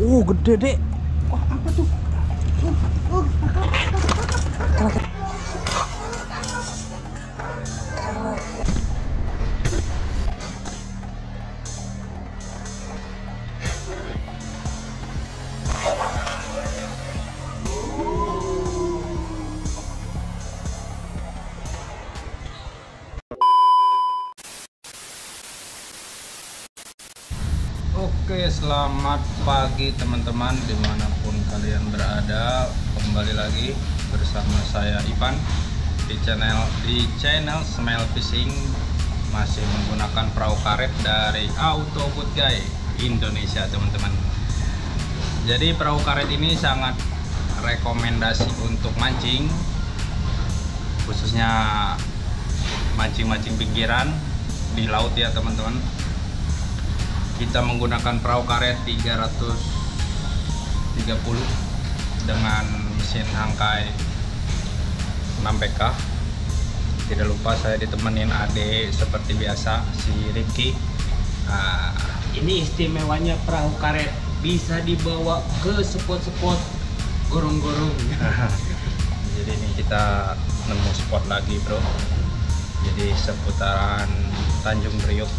Gede, Dek. Wah, apa tuh? Oke, selamat pagi teman-teman dimanapun kalian berada. Kembali lagi bersama saya Ipan di channel Smile Fishing, masih menggunakan perahu karet dari Auto Boat Guy Indonesia, teman-teman. Jadi perahu karet ini sangat rekomendasi untuk mancing, khususnya mancing-mancing pinggiran di laut ya, teman-teman. Kita menggunakan perahu karet 330 dengan mesin Hangkai 6 PK. Tidak lupa saya ditemenin Ade seperti biasa, si Ricky. Ini istimewanya perahu karet, bisa dibawa ke spot-spot gorong-gorong. Jadi ini kita nemu spot lagi, bro. Jadi seputaran Tanjung Priok.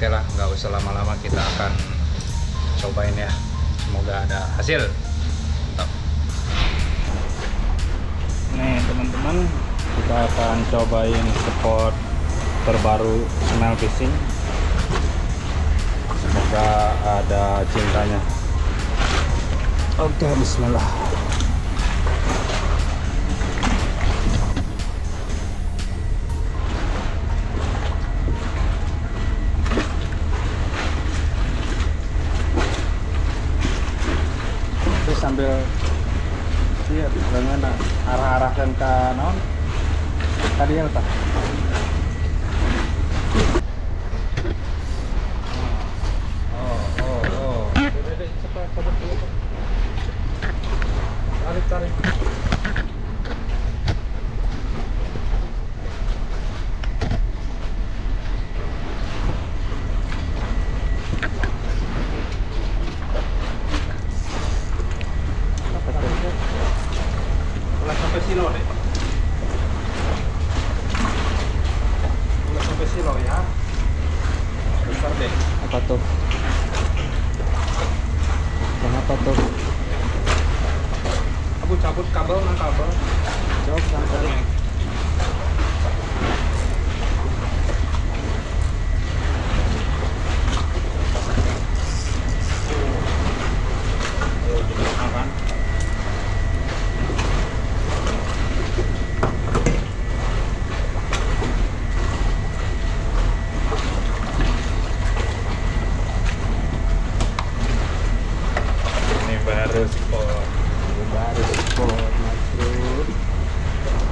Oke lah, nggak usah lama-lama, kita akan cobain ya, semoga ada hasil. Mantap. Nih teman-teman, kita akan cobain spot terbaru Smile Fishing, semoga ada cintanya. Oke, bismillah. Sambil iya bagaimana arah-arahkan ke naon tadi ya, Pak. Oh. Cepat kabut dulu. Tarik. Silo ya, besar deh. Apa tuh? Aku cabut kabel. Jauh sampai.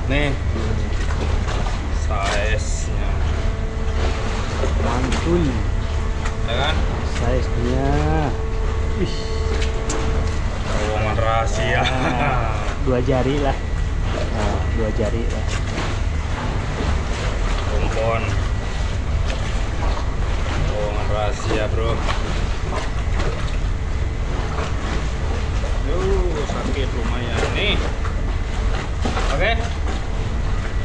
Nih size-nya mantul ya kan, size-nya ruangan rahasia, 2 jari lah kompon ruangan rahasia, bro. Sakit lumayan nih. Oke.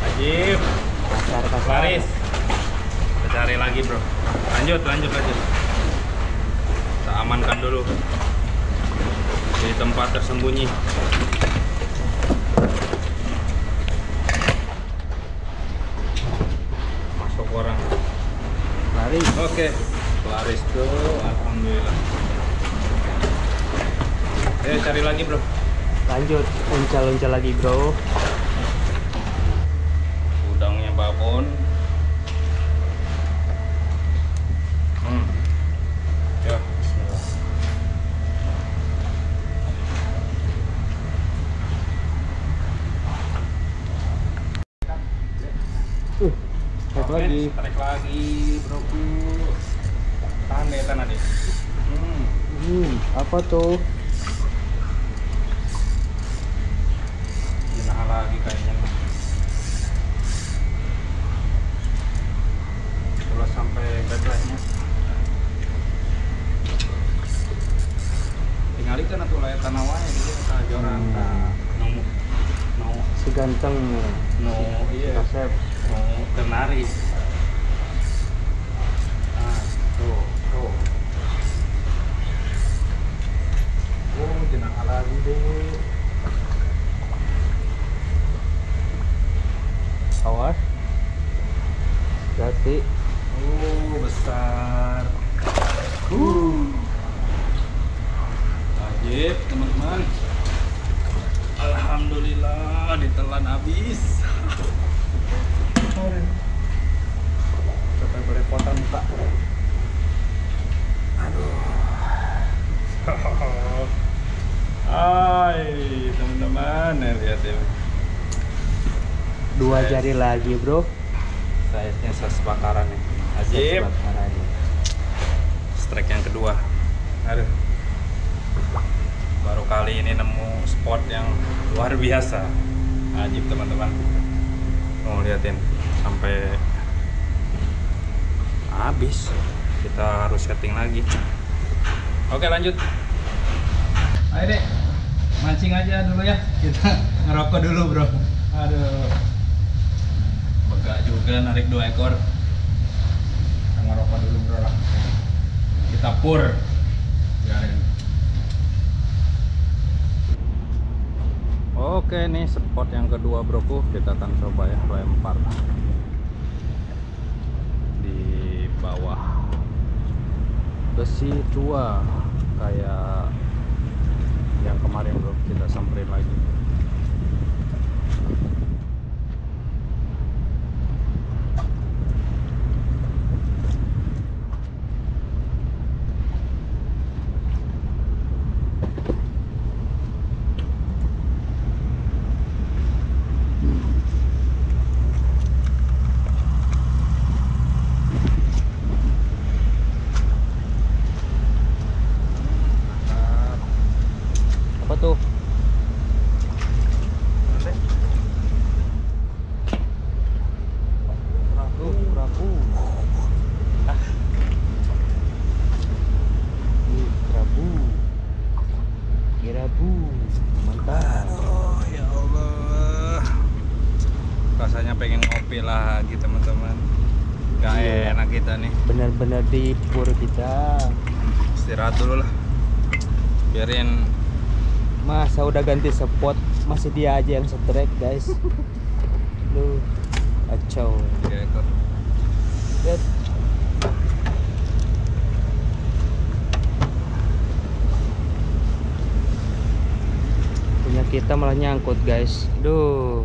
Ajib. Laris. Kita cari lagi, bro. Lanjut. Kita amankan dulu di tempat tersembunyi. Masuk orang. Laris. Oke. Laris tuh, alhamdulillah. Ayo cari lagi, bro. Lanjut, uncal lagi, bro. Udangnya babon. Ya, bismillah. Tarik lagi, bro. Tahan deh. Apa tuh? Lagi kayaknya kalau sampai bedanya kenceng nih. No, iya. No, kenaris. Nah, tuh. Oh, jenang lagi deh. Awas. Hati. Oh, besar. Wajib, teman-teman. Alhamdulillah ditelan habis. Sampai belepotan tak. Aduh. Hai, teman-teman, lihat ya. Dua jari lagi, bro. Saiznya sesepakaran nih. Ajib. Strike yang kedua. Aduh. Baru kali ini nemu spot yang luar biasa, ajib teman-teman. Mau liatin sampai habis, kita harus setting lagi. Oke, lanjut. Ayo deh, mancing aja dulu ya. Kita ngerokok dulu bro. Aduh, begak juga narik 2 ekor. Kita ngerokok dulu bro lah. Kita pur. Biarin. Oke, nih spot yang kedua broku, kita akan coba ya lempar di bawah besi tua kayak yang kemarin bro, kita samperin lagi. Bener-bener di pur kita. Istirahat dulu lah. Biarin. Masa udah ganti spot, masih dia aja yang strike guys. Lu kacau. 3 ekor. Lihat. Punya kita malah nyangkut guys. Duh.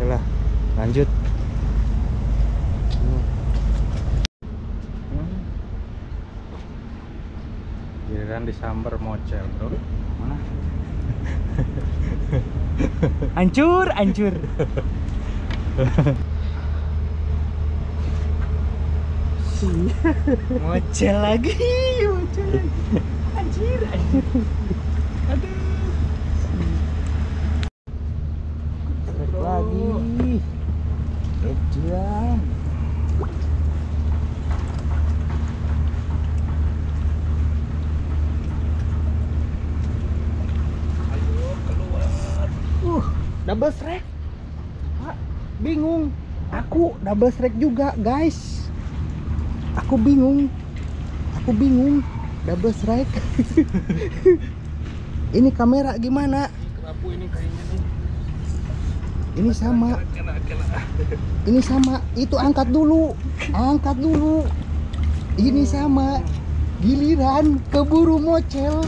Oke lah, lanjut. Giliran disambar mocel bro. Mana? Hancur. Mocel lagi. Anjir. Aduh. Strike lagi. Edan. Double strike, bingung. Aku double strike juga, guys. Aku bingung. Double strike. Ini kamera gimana? Ini sama. Ini sama. Itu angkat dulu. Ini sama. Giliran keburu mocel.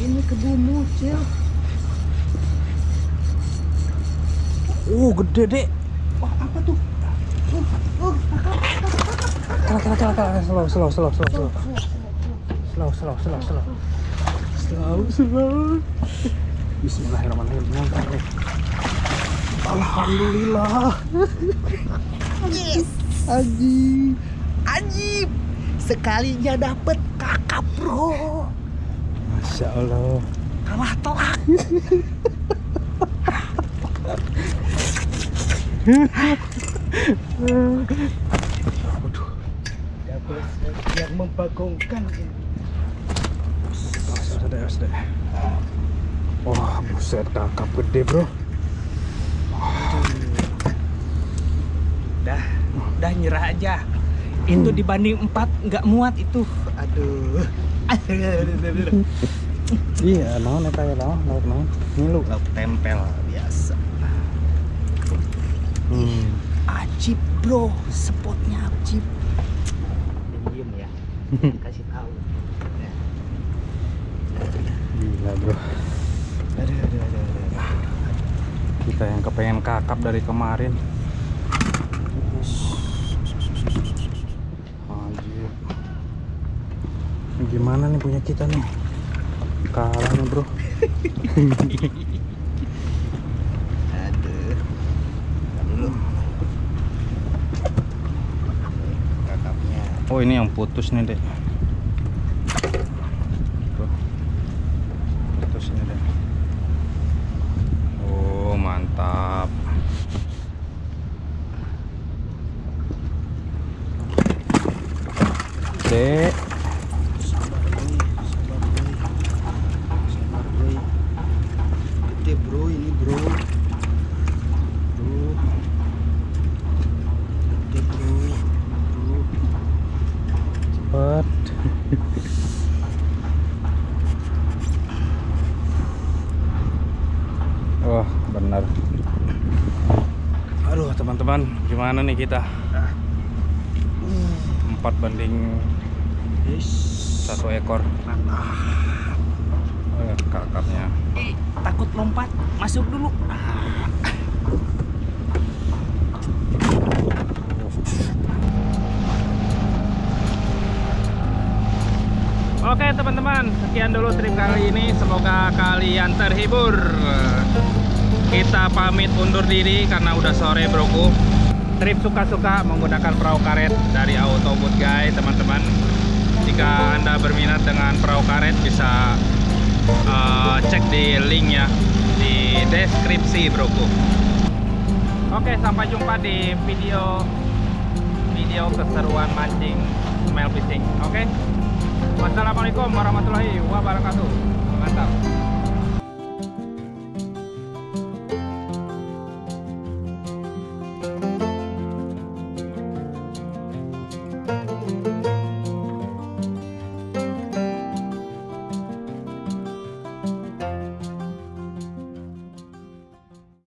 Ini kebun mocel. Oh, gede dek. Wah, apa tuh? Kakak. Slow. Bismillahirrahmanirrahim. Alhamdulillah. Yes. Ajib. Sekalinya dapet kakak bro. Masya Allah. Kalah telak. Aduh. Double strike yang membagongkan. Sudah. Wah, buset, tangkap gede, bro. Udah nyerah aja. Itu dibanding 4 nggak muat itu. Aduh. Iya, mau naik aja lah, mau. Ngilu. Lauk tempel biasa. Ajib, bro, spotnya ajib. Diem ya, kasih tahu. Gila, bro. Aduh. Kita yang kepengen kakap dari kemarin. Anjir. Gimana nih punya kita nih? Kalah nih, bro. Oh, ini yang putus nih, Dek. Putus nih, Dek. Oh, mantap. Dek. Sabar, boy. Gede, bro, ini, bro. Wah, benar. Aduh, teman-teman, gimana nih kita? 4 banding 1 ekor. Kakapnya. Takut lompat, masuk dulu. Oke teman-teman, sekian dulu trip kali ini. Semoga kalian terhibur. Kita pamit undur diri karena udah sore, broku. Trip suka-suka menggunakan perahu karet dari Auto Boat Guy, teman-teman. Jika Anda berminat dengan perahu karet, bisa cek di linknya di deskripsi, broku. Oke, sampai jumpa di video keseruan mancing Smile Fishing. Oke. Wassalamualaikum warahmatullahi wabarakatuh. Mantap.